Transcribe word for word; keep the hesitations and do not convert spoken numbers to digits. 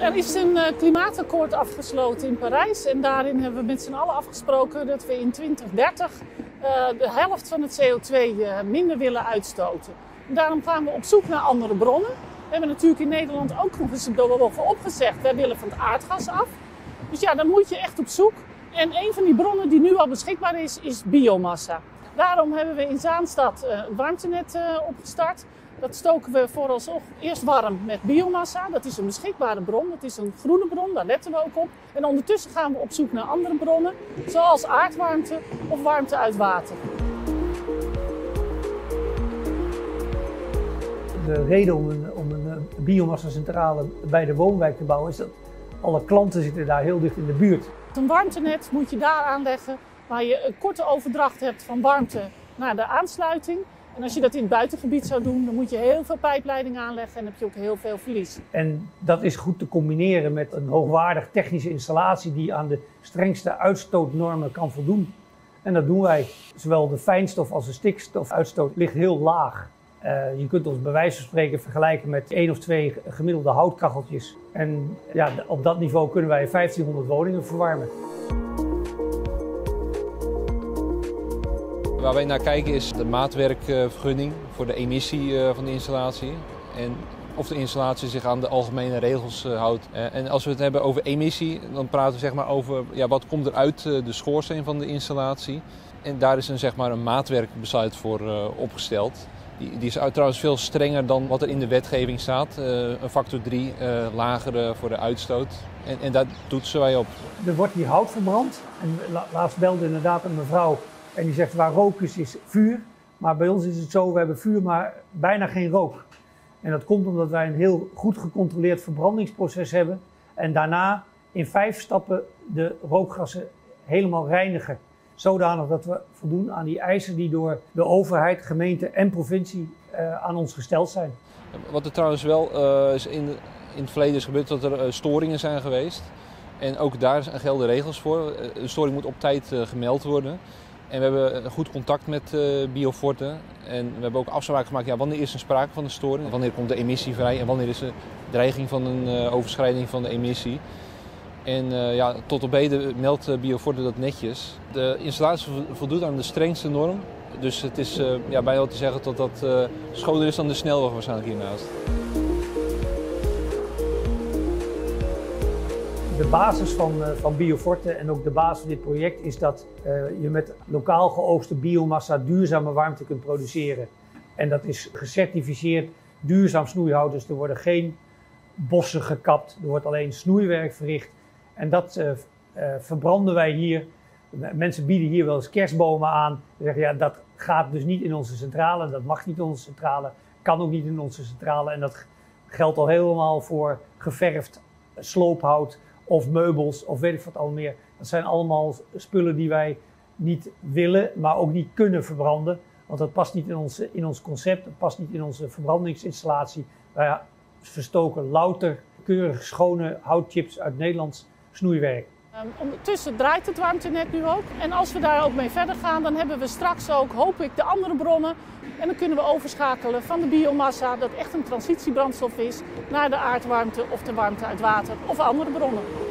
er is een klimaatakkoord afgesloten in Parijs en daarin hebben we met z'n allen afgesproken dat we in twintig dertig uh, de helft van het C O twee uh, minder willen uitstoten. En daarom gaan we op zoek naar andere bronnen. We hebben natuurlijk in Nederland ook nog eens een doorwolven opgezegd, wij willen van het aardgas af. Dus ja, dan moet je echt op zoek. En een van die bronnen die nu al beschikbaar is, is biomassa. Daarom hebben we in Zaanstad een warmtenet opgestart. Dat stoken we vooralsnog eerst warm met biomassa. Dat is een beschikbare bron, dat is een groene bron, daar letten we ook op. En ondertussen gaan we op zoek naar andere bronnen, zoals aardwarmte of warmte uit water. De reden om een, om een biomassa-centrale bij de woonwijk te bouwen is dat alle klanten zitten daar heel dicht in de buurt. Een warmtenet moet je daar aanleggen waar je een korte overdracht hebt van warmte naar de aansluiting. En als je dat in het buitengebied zou doen, dan moet je heel veel pijpleidingen aanleggen en dan heb je ook heel veel verlies. En dat is goed te combineren met een hoogwaardig technische installatie die aan de strengste uitstootnormen kan voldoen. En dat doen wij. Zowel de fijnstof als de stikstofuitstoot ligt heel laag. Uh, je kunt ons bij wijze van spreken vergelijken met één of twee gemiddelde houtkacheltjes. En ja, op dat niveau kunnen wij vijftienhonderd woningen verwarmen. Waar wij naar kijken is de maatwerkvergunning voor de emissie van de installatie. En of de installatie zich aan de algemene regels houdt. En als we het hebben over emissie, dan praten we zeg maar over ja, wat komt er uit de schoorsteen van de installatie. En daar is een, zeg maar, een maatwerkbesluit voor opgesteld. Die is trouwens veel strenger dan wat er in de wetgeving staat. Een factor drie lager voor de uitstoot. En, en daar toetsen wij op. Er wordt hier hout verbrand. En laatst belde inderdaad een mevrouw en die zegt waar rook is, is vuur. Maar bij ons is het zo, we hebben vuur, maar bijna geen rook. En dat komt omdat wij een heel goed gecontroleerd verbrandingsproces hebben. En daarna in vijf stappen de rookgassen helemaal reinigen. Zodanig dat we voldoen aan die eisen die door de overheid, gemeente en provincie uh, aan ons gesteld zijn. Wat er trouwens wel uh, is in, in het verleden is gebeurd, dat er uh, storingen zijn geweest. En ook daar gelden regels voor. Uh, een storing moet op tijd uh, gemeld worden. En we hebben goed contact met uh, Bioforte. En we hebben ook afspraken gemaakt, ja, wanneer is er sprake van een storing? Wanneer komt de emissie vrij en wanneer is er dreiging van een uh, overschrijding van de emissie? En uh, ja, tot op heden meldt Bioforte dat netjes. De installatie voldoet aan de strengste norm. Dus het is uh, ja, bijna te zeggen dat dat uh, schoner is dan de snelweg waarschijnlijk hiernaast. De basis van, uh, van Bioforte en ook de basis van dit project is dat uh, je met lokaal geoogste biomassa duurzame warmte kunt produceren. En dat is gecertificeerd duurzaam snoeihout, dus er worden geen bossen gekapt, er wordt alleen snoeiwerk verricht. En dat uh, uh, verbranden wij hier. Mensen bieden hier wel eens kerstbomen aan. Ze zeggen ja, dat gaat dus niet in onze centrale, dat mag niet in onze centrale, kan ook niet in onze centrale. En dat geldt al helemaal voor geverfd sloophout of meubels of weet ik wat al meer. Dat zijn allemaal spullen die wij niet willen, maar ook niet kunnen verbranden. Want dat past niet in, onze, in ons concept, dat past niet in onze verbrandingsinstallatie. Wij verstoken louter keurig schone houtchips uit Nederlands snoeiwerk. Um, ondertussen draait het warmtenet nu ook. En als we daar ook mee verder gaan, dan hebben we straks ook, hoop ik, de andere bronnen. En dan kunnen we overschakelen van de biomassa, dat echt een transitiebrandstof is, naar de aardwarmte of de warmte uit water of andere bronnen.